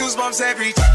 almost goosebumps every time.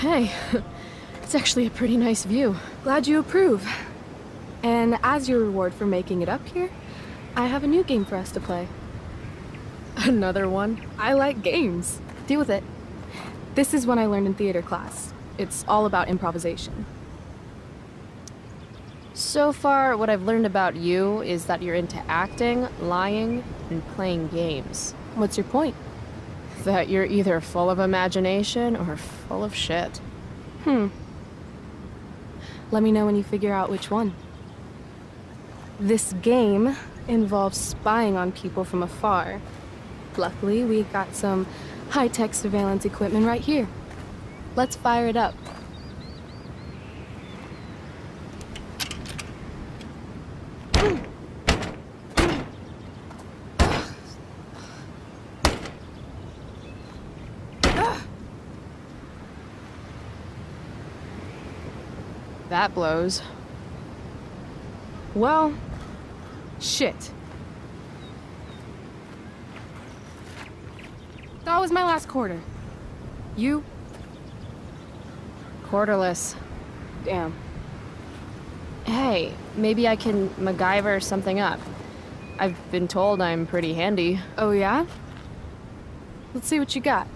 Hey, it's actually a pretty nice view. Glad you approve. And as your reward for making it up here, I have a new game for us to play. Another one? I like games. Deal with it. This is one I learned in theater class. It's all about improvisation. So far, what I've learned about you is that you're into acting, lying, and playing games. What's your point? That you're either full of imagination or full of shit. Let me know when you figure out which one. This game involves spying on people from afar. Luckily, we got some high-tech surveillance equipment right here. Let's fire it up. That blows. Well, shit. That was my last quarter. You? Quarterless. Damn. Hey, maybe I can MacGyver something up. I've been told I'm pretty handy. Oh, yeah? Let's see what you got.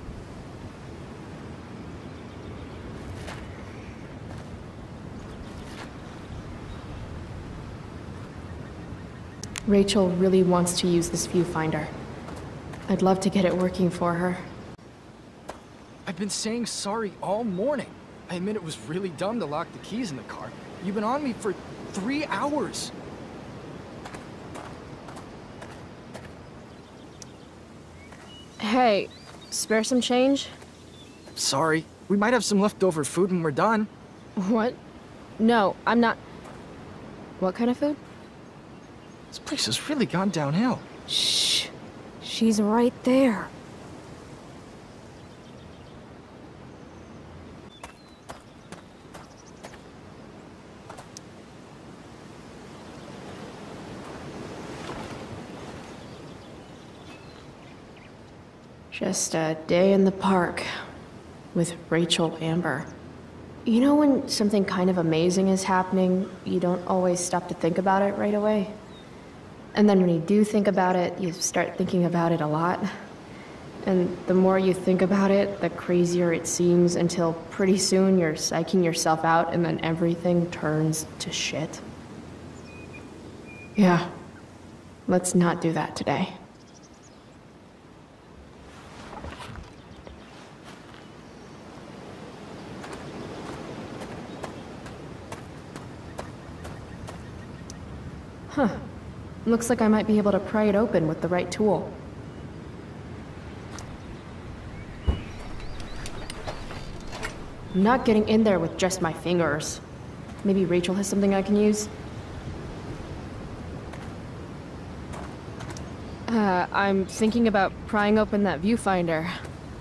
Rachel really wants to use this viewfinder. I'd love to get it working for her. I've been saying sorry all morning. I admit it was really dumb to lock the keys in the car. You've been on me for 3 hours. Hey, spare some change? Sorry. We might have some leftover food when we're done. What? No, I'm not. What kind of food? This place has really gone downhill. Shh. She's right there. Just a day in the park with Rachel Amber. You know when something kind of amazing is happening, you don't always stop to think about it right away? And then when you do think about it, you start thinking about it a lot. And the more you think about it, the crazier it seems, until pretty soon you're psyching yourself out and then everything turns to shit. Yeah. Let's not do that today. Huh. Looks like I might be able to pry it open with the right tool. I'm not getting in there with just my fingers. Maybe Rachel has something I can use? I'm thinking about prying open that viewfinder.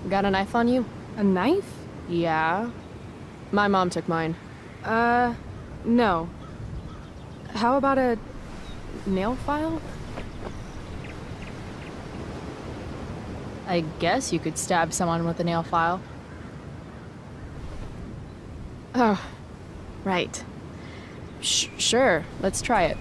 Got a knife on you? A knife? Yeah. My mom took mine. No. How about a nail file? I guess you could stab someone with a nail file. Oh, right. Sure, let's try it.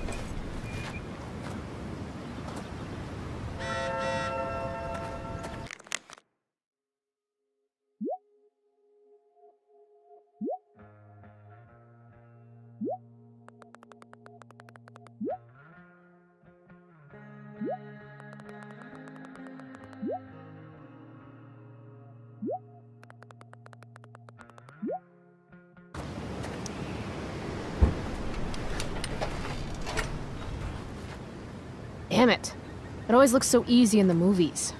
Damn it. It always looks so easy in the movies.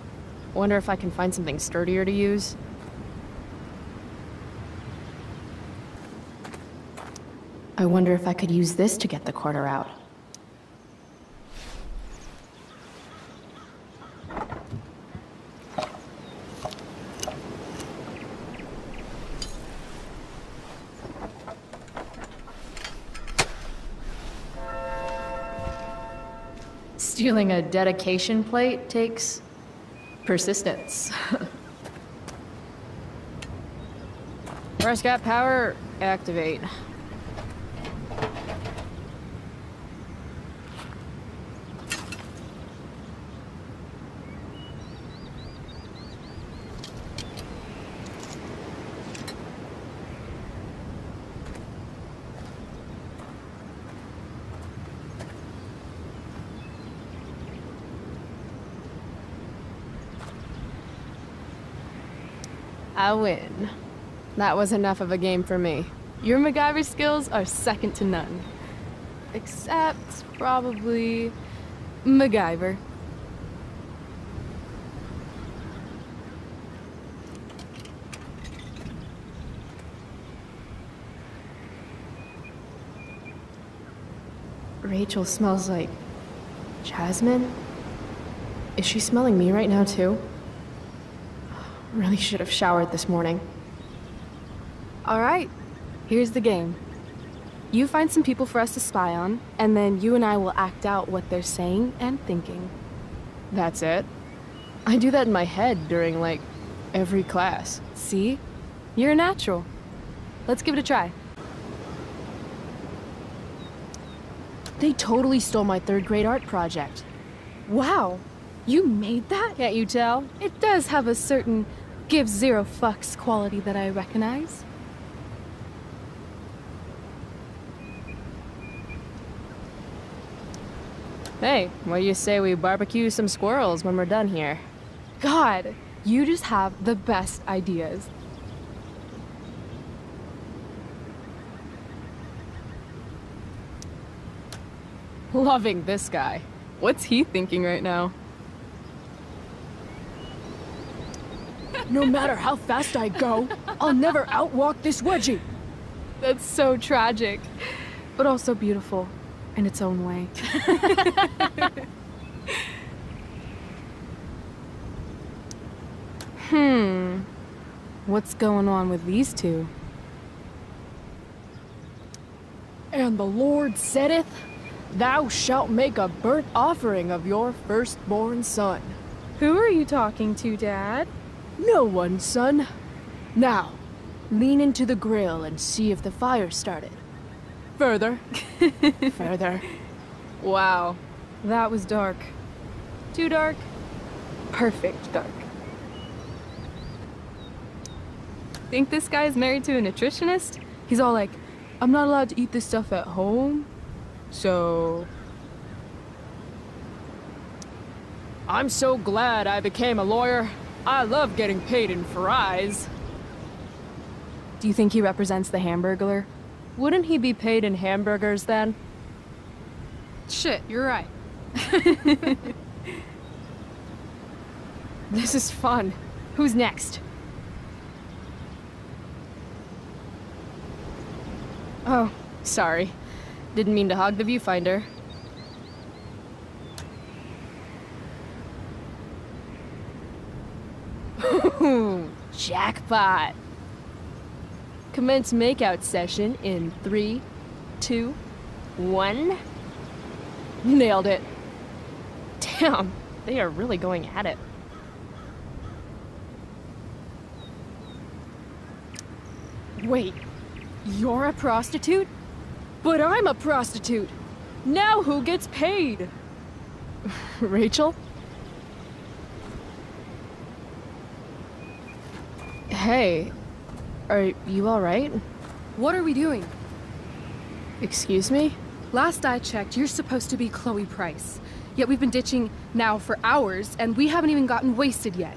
I wonder if I can find something sturdier to use. I wonder if I could use this to get the quarter out. Stealing a dedication plate takes persistence. Press got power, activate. I win. That was enough of a game for me. Your MacGyver skills are second to none. Except, probably, MacGyver. Rachel smells like jasmine? Is she smelling me right now, too? Really should have showered this morning. All right, here's the game. You find some people for us to spy on, and then you and I will act out what they're saying and thinking. That's it? I do that in my head during, like, every class. See? You're a natural. Let's give it a try. They totally stole my third grade art project. Wow, you made that? Can't you tell? It does have a certain give zero fucks quality that I recognize. Hey, what do you say we barbecue some squirrels when we're done here? God, you just have the best ideas. Loving this guy. What's he thinking right now? No matter how fast I go, I'll never outwalk this wedgie. That's so tragic, but also beautiful in its own way. What's going on with these two? And the Lord saith, "Thou shalt make a burnt offering of your firstborn son." Who are you talking to, Dad? No one, son. Now, lean into the grill and see if the fire started. Further. Further. Wow. That was dark. Too dark? Perfect dark. Think this guy's married to a nutritionist? He's all like, I'm not allowed to eat this stuff at home, so... I'm so glad I became a lawyer. I love getting paid in fries. Do you think he represents the Hamburglar? Wouldn't he be paid in hamburgers then? Shit, you're right. This is fun. Who's next? Oh, sorry. Didn't mean to hog the viewfinder. Jackpot! Commence makeout session in 3, 2, 1. Nailed it. Damn, they are really going at it. Wait, you're a prostitute? But I'm a prostitute. Now who gets paid? Rachel? Hey, are you all right? What are we doing? Excuse me? Last I checked, you're supposed to be Chloe Price. Yet we've been ditching now for hours, and we haven't even gotten wasted yet.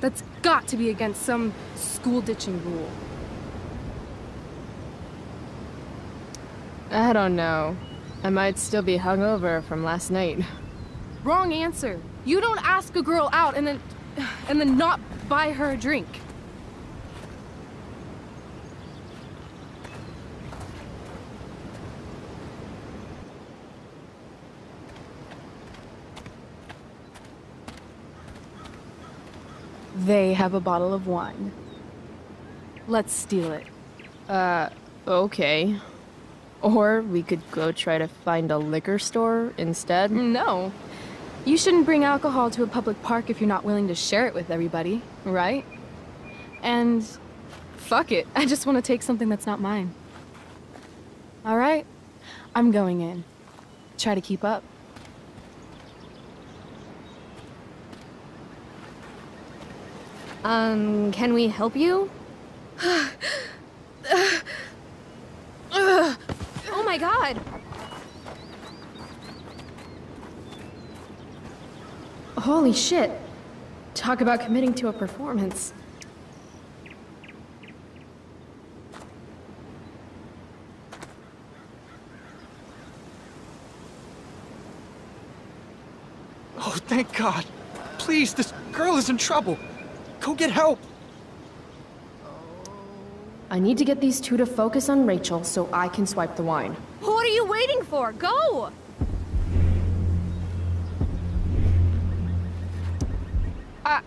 That's got to be against some school ditching rule. I don't know. I might still be hungover from last night. Wrong answer. You don't ask a girl out and then not buy her a drink. They have a bottle of wine. Let's steal it. Okay. Or we could go try to find a liquor store instead. No. You shouldn't bring alcohol to a public park if you're not willing to share it with everybody, right? And fuck it. I just want to take something that's not mine. All right. I'm going in. Try to keep up. Can we help you? Oh my god! Holy shit! Talk about committing to a performance. Oh, thank God! Please, this girl is in trouble! Go get help! I need to get these two to focus on Rachel so I can swipe the wine. What are you waiting for? Go! I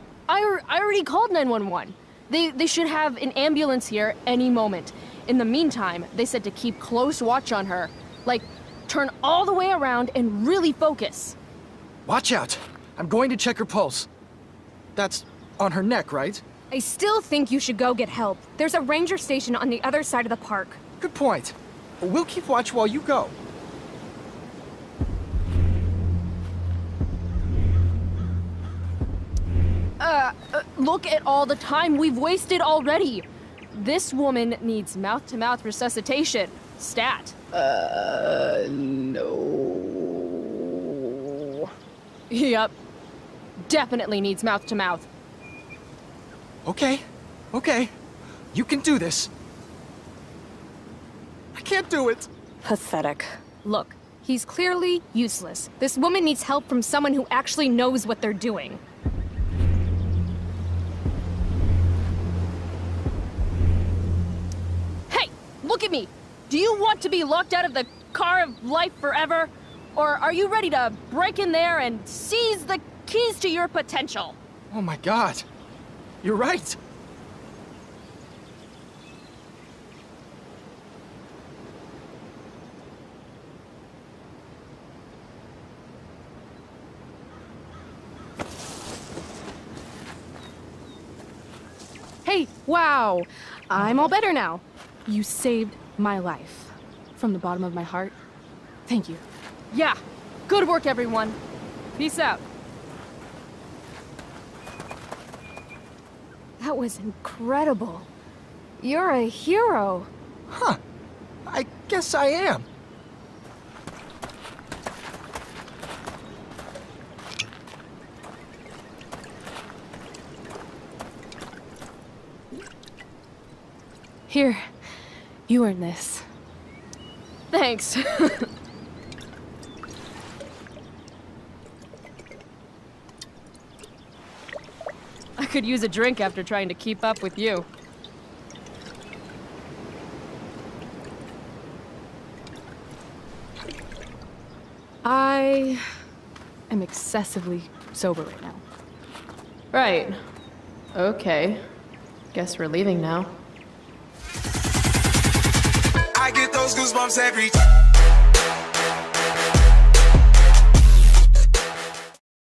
already called 911. They should have an ambulance here any moment. In the meantime, they said to keep close watch on her. Like, turn all the way around and really focus. Watch out! I'm going to check her pulse. That's... on her neck, right? I still think you should go get help. There's a ranger station on the other side of the park. Good point. We'll keep watch while you go. Look at all the time we've wasted already. This woman needs mouth-to-mouth resuscitation. Stat. No. Yep. Definitely needs mouth-to-mouth. Okay, okay. You can do this. I can't do it. Pathetic. Look, he's clearly useless. This woman needs help from someone who actually knows what they're doing. Hey, look at me. Do you want to be locked out of the car of life forever? Or are you ready to break in there and seize the keys to your potential? Oh my God. You're right! Hey, wow! I'm all better now. You saved my life. From the bottom of my heart, thank you. Yeah, good work, everyone. Peace out. That was incredible. You're a hero. Huh. I guess I am. Here. You earned this. Thanks. Could use a drink after trying to keep up with you. I am excessively sober right now. Right. Okay. Guess we're leaving now. I get those goosebumps every time.